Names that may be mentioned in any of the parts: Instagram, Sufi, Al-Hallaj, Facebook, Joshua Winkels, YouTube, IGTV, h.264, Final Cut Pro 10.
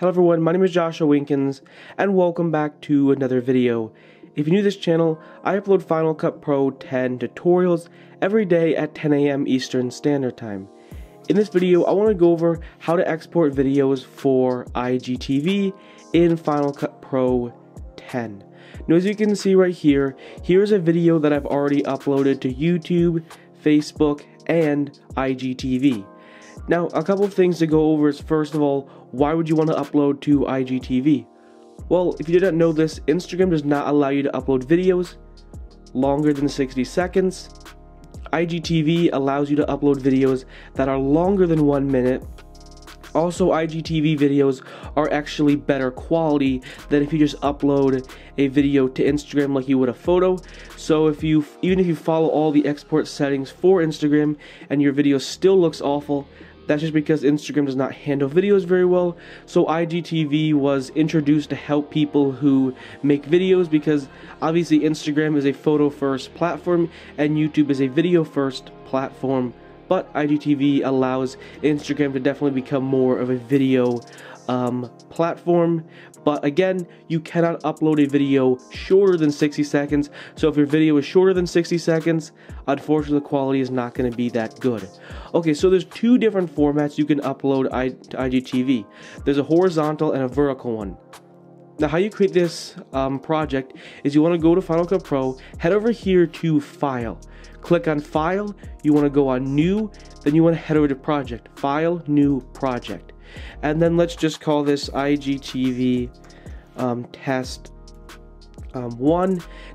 Hello everyone, my name is Joshua Winkels, and welcome back to another video. If you're new to this channel, I upload Final Cut Pro 10 tutorials every day at 10 a.m. Eastern Standard Time. In this video, I want to go over how to export videos for IGTV in Final Cut Pro 10. Now as you can see right here, here's a video that I've already uploaded to YouTube, Facebook, and IGTV. Now, a couple of things to go over is, first of all, why would you want to upload to IGTV? Well, if you did not know this, Instagram does not allow you to upload videos longer than 60 seconds. IGTV allows you to upload videos that are longer than 1 minute. Also, IGTV videos are actually better quality than if you just upload a video to Instagram like you would a photo. So even if you follow all the export settings for Instagram and your video still looks awful, that's just because Instagram does not handle videos very well. So IGTV was introduced to help people who make videos, because obviously Instagram is a photo first platform and YouTube is a video first platform. But IGTV allows Instagram to definitely become more of a video platform. But again, you cannot upload a video shorter than 60 seconds. So if your video is shorter than 60 seconds, unfortunately the quality is not going to be that good. Okay, so there's two different formats you can upload to IGTV. There's a horizontal and a vertical one. Now how you create this project is you want to go to Final Cut Pro, head over here to File, click on File, you want to go on New, then you want to head over to Project, File, New, Project. And then let's just call this IGTV Test 1.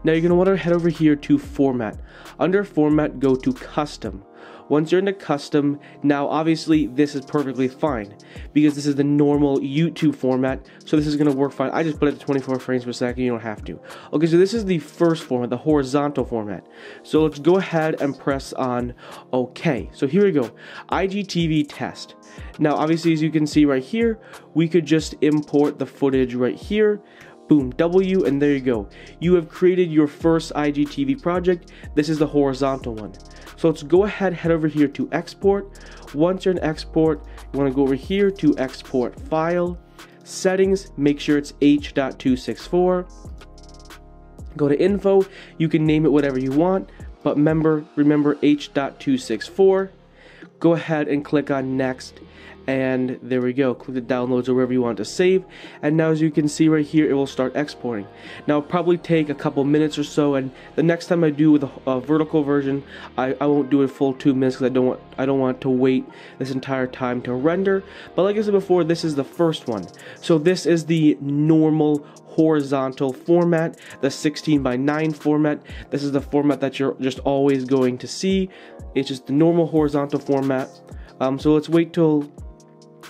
Now you're going to want to head over here to Format. Under Format, go to Custom. Once you're into custom, now obviously this is perfectly fine because this is the normal YouTube format, so this is going to work fine. I just put it to 24 frames per second, you don't have to. Okay, so this is the first format, the horizontal format. So let's go ahead and press on OK. So here we go, IGTV test. Now obviously as you can see right here, we could just import the footage right here. Boom, W, and there you go. You have created your first IGTV project. This is the horizontal one. So let's go ahead, head over here to export. Once you're in export, you want to go over here to export file, settings, make sure it's h.264. Go to info, you can name it whatever you want, but remember h.264. Go ahead and click on next, and there we go. Click the downloads or wherever you want to save, and now as you can see right here, it will start exporting. Now it'll probably take a couple minutes or so, and the next time I do with a vertical version, I won't do a full 2 minutes because I don't want to wait this entire time to render. But like I said before, this is the first one, so this is the normal horizontal format, the 16:9 format. This is the format that you're just always going to see. It's just the normal horizontal format. So let's wait till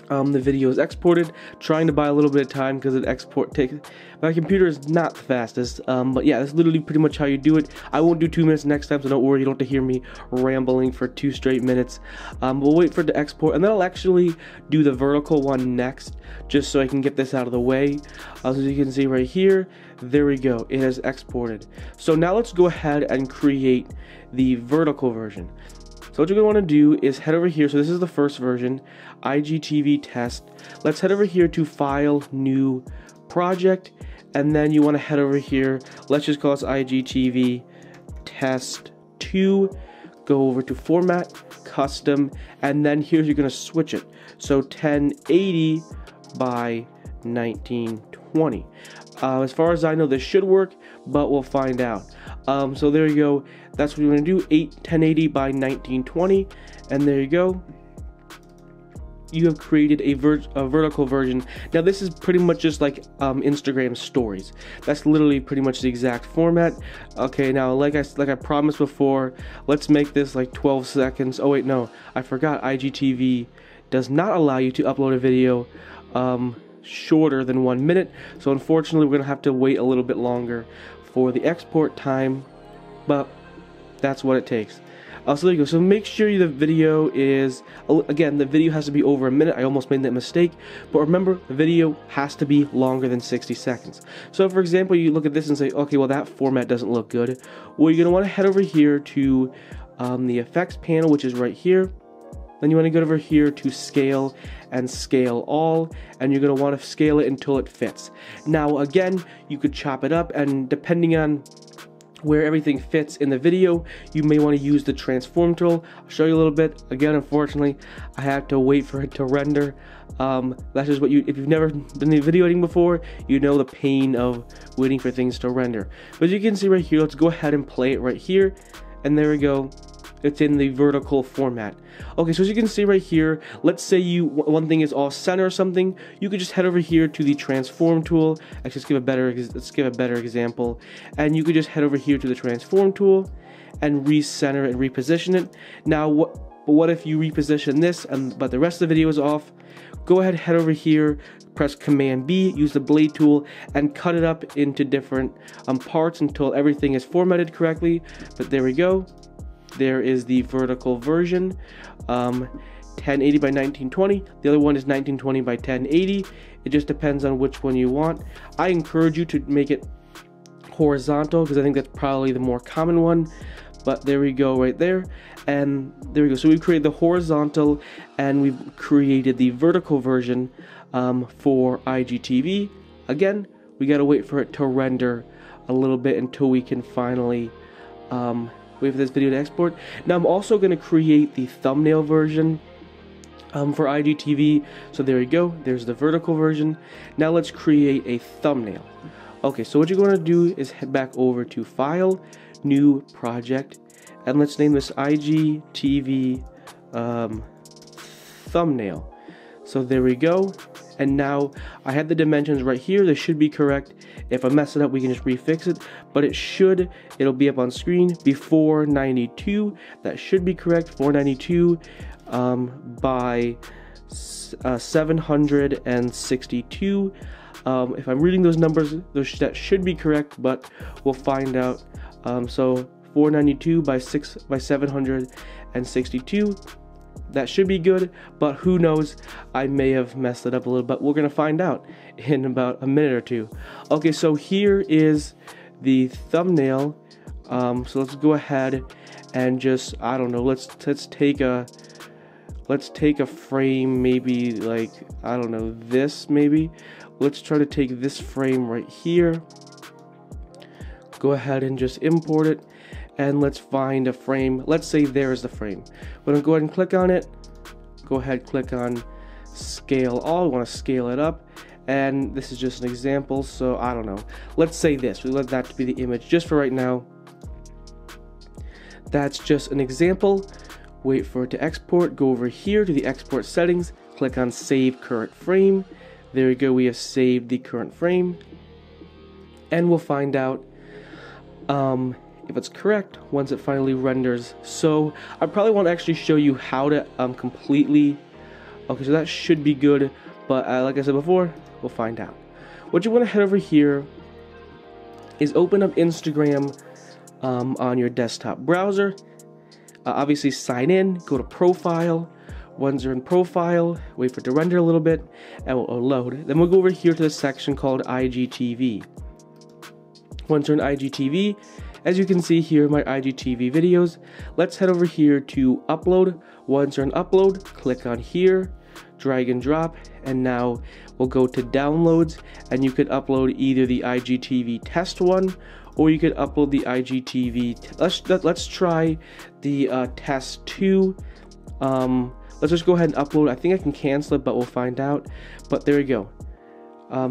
the video is exported, trying to buy a little bit of time because it my computer is not the fastest, but yeah, that's literally pretty much how you do it. I won't do 2 minutes next time, so don't worry, you don't have to hear me rambling for 2 straight minutes. We'll wait for it to export, and then I'll actually do the vertical one next, just so I can get this out of the way. As you can see right here, there we go, it has exported. So now let's go ahead and create the vertical version. So what you're going to want to do is head over here, so this is the first version, IGTV test. Let's head over here to File, New, Project, and then you want to head over here, let's just call this IGTV Test 2, go over to Format, Custom, and then here you're going to switch it. So 1080 by 1920. As far as I know, this should work, but we'll find out. So there you go, that's what you want to do, 1080 by 1920, and there you go. You have created a vertical version. Now this is pretty much just like Instagram stories. That's literally pretty much the exact format. Okay, now like I promised before, let's make this like 12 seconds. Oh wait, no, I forgot, IGTV does not allow you to upload a video shorter than 1 minute, so unfortunately we're gonna have to wait a little bit longer for the export time, but that's what it takes. So there you go, so make sure the video is, again, the video has to be over a minute. I almost made that mistake, but remember, the video has to be longer than 60 seconds. So for example, you look at this and say, okay, well that format doesn't look good. Well, you're gonna wanna head over here to the effects panel, which is right here. Then you want to go over here to scale and scale all, and you're going to want to scale it until it fits. Now again, you could chop it up, and depending on where everything fits in the video, you may want to use the transform tool. I'll show you a little bit. Again, unfortunately, I have to wait for it to render. That's just what you, if you've never done the video editing before, you know the pain of waiting for things to render. But as you can see right here, let's go ahead and play it right here. And there we go. It's in the vertical format. Okay, so as you can see right here, let's say you one thing is all center or something, you could just head over here to the transform tool. Let's give a better example, and you could just head over here to the transform tool and recenter and reposition it. Now what if you reposition this but the rest of the video is off? Go ahead, head over here, press Command B, use the blade tool, and cut it up into different parts until everything is formatted correctly. But there we go. There is the vertical version, 1080 by 1920. The other one is 1920 by 1080. It just depends on which one you want. I encourage you to make it horizontal because I think that's probably the more common one. But there we go right there. And there we go. So we've created the horizontal and we've created the vertical version for IGTV. Again, we got to wait for it to render a little bit until we can finally wait for this video to export. Now I'm also going to create the thumbnail version for IGTV. So there you go. There's the vertical version. Now let's create a thumbnail. Okay, so what you're going to do is head back over to File, New Project, and let's name this IGTV thumbnail. So there we go. And now I have the dimensions right here. They should be correct. If I mess it up, we can just refix it, but it'll be up on screen before 92. That should be correct, 492 by 762. If I'm reading those numbers, that should be correct, but we'll find out. So 492 by 762. That should be good, but who knows, I may have messed it up a little, but we're gonna find out in about a minute or two. Okay, so here is the thumbnail. So let's go ahead and just, I don't know, let's take a frame, maybe like, I don't know, this maybe. Let's try to take this frame right here. Go ahead and just import it. And let's find a frame. Let's say there is the frame. We're gonna go ahead and click on it. Go ahead, click on scale all. We want to scale it up, and this is just an example. So I don't know. Let's say this. We let that to be the image just for right now. That's just an example. Wait for it to export. Go over here to the export settings. Click on save current frame. There we go. We have saved the current frame, and we'll find out. If it's correct once it finally renders. So I probably want to actually show you how to completely. Okay, so that should be good, but like I said before, we'll find out. What you want to head over here is open up Instagram on your desktop browser. Obviously sign in, go to profile. Once you're in profile, wait for it to render a little bit, and we'll load. Then we'll go over here to the section called IGTV. Once you're in IGTV, as you can see here, my IGTV videos. Let's head over here to upload. Once you're in upload, click on here, drag and drop, and now we'll go to downloads, and you could upload either the IGTV test one, or you could upload the IGTV. Let's try the test two. Let's just go ahead and upload. I think I can cancel it, but we'll find out. But there we go.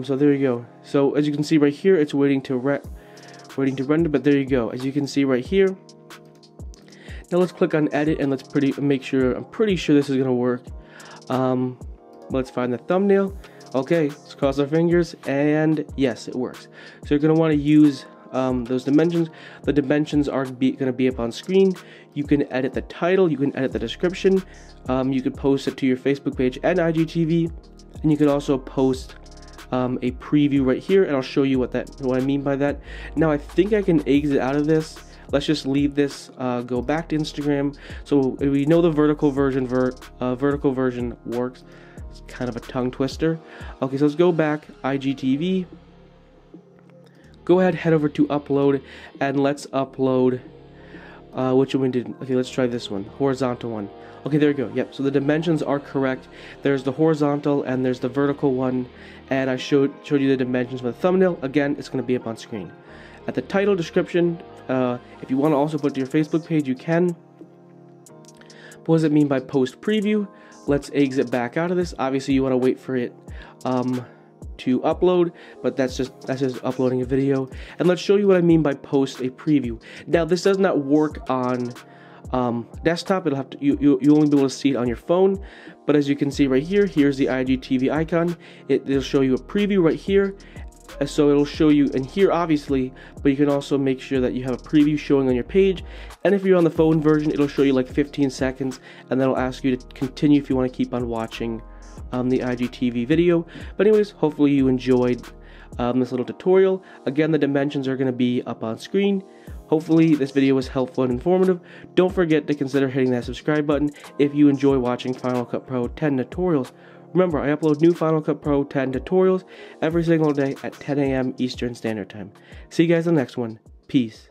So there you go. So as you can see right here, it's waiting to render, but there you go. As you can see right here. Now let's click on edit, and I'm pretty sure this is gonna work. Let's find the thumbnail. Okay, let's cross our fingers, and yes, it works. So you're gonna want to use those dimensions. The dimensions are gonna be up on screen. You can edit the title, you can edit the description, you could post it to your Facebook page and IGTV, and you could also post a preview right here, and I'll show you what I mean by that. Now I think I can exit out of this. Let's just leave this, go back to Instagram. So we know the vertical version works. It's kind of a tongue twister. Okay, so let's go back, IGTV. Go ahead, head over to upload, and let's upload Which one did? Okay, let's try this one. Horizontal one. Okay, there we go. Yep, so the dimensions are correct. There's the horizontal and there's the vertical one. And I showed you the dimensions for the thumbnail. Again, it's going to be up on screen. At the title description, if you want to also put to your Facebook page, you can. What does it mean by post preview? Let's exit back out of this. Obviously, you want to wait for it to upload, but that's just uploading a video. And let's show you what I mean by post a preview. Now, this does not work on desktop. It'll have to you only be able to see it on your phone. But as you can see right here, here's the IGTV icon. It'll show you a preview right here. So it'll show you in here, obviously, but you can also make sure that you have a preview showing on your page. And if you're on the phone version, it'll show you like 15 seconds, and then it'll ask you to continue if you want to keep on watching the IGTV video. But anyways, hopefully you enjoyed this little tutorial. Again, the dimensions are going to be up on screen. Hopefully this video was helpful and informative. Don't forget to consider hitting that subscribe button if you enjoy watching Final Cut Pro 10 tutorials. Remember, I upload new Final Cut Pro 10 tutorials every single day at 10 a.m. Eastern Standard Time. See you guys in the next one. Peace.